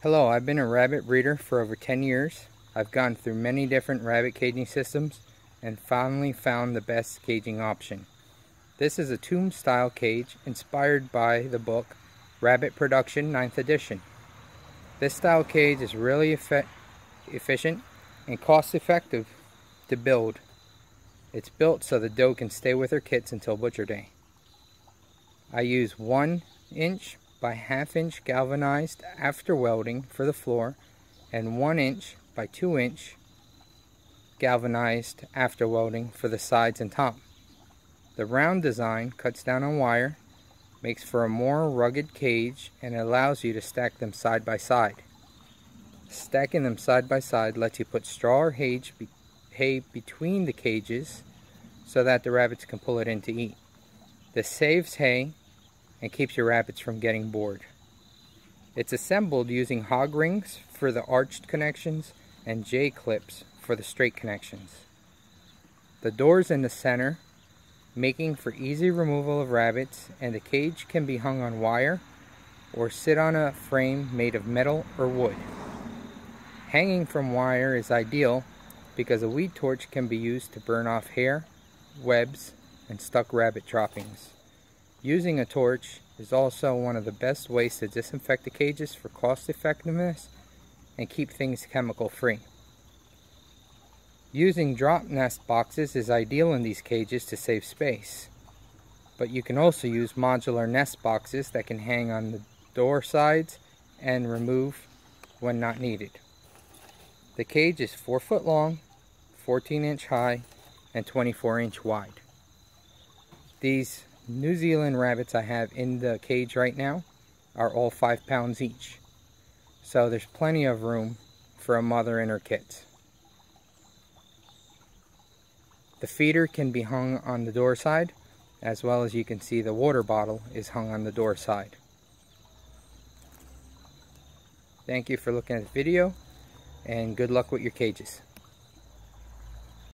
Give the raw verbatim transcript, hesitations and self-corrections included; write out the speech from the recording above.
Hello, I've been a rabbit breeder for over ten years. I've gone through many different rabbit caging systems and finally found the best caging option. This is a tomb style cage inspired by the book Rabbit Production ninth edition. This style cage is really effe- efficient and cost effective to build. It's built so the doe can stay with her kits until butcher day. I use one inch by half inch galvanized after welding for the floor and one inch by two inch galvanized after welding for the sides and top. The round design cuts down on wire, makes for a more rugged cage, and allows you to stack them side by side. Stacking them side by side lets you put straw or hay, be hay between the cages so that the rabbits can pull it in to eat. This saves hay and keeps your rabbits from getting bored. It's assembled using hog rings for the arched connections and J-clips for the straight connections. The door's in the center, making for easy removal of rabbits, and the cage can be hung on wire or sit on a frame made of metal or wood. Hanging from wire is ideal because a weed torch can be used to burn off hair, webs, and stuck rabbit droppings. Using a torch is also one of the best ways to disinfect the cages for cost effectiveness and keep things chemical free. Using drop nest boxes is ideal in these cages to save space, but you can also use modular nest boxes that can hang on the door sides and remove when not needed. The cage is four foot long, fourteen inch high, and twenty-four inch wide. These New Zealand rabbits I have in the cage right now are all five pounds each, so there's plenty of room for a mother and her kits. The feeder can be hung on the door side, as well as you can see the water bottle is hung on the door side. Thank you for looking at the video, and good luck with your cages.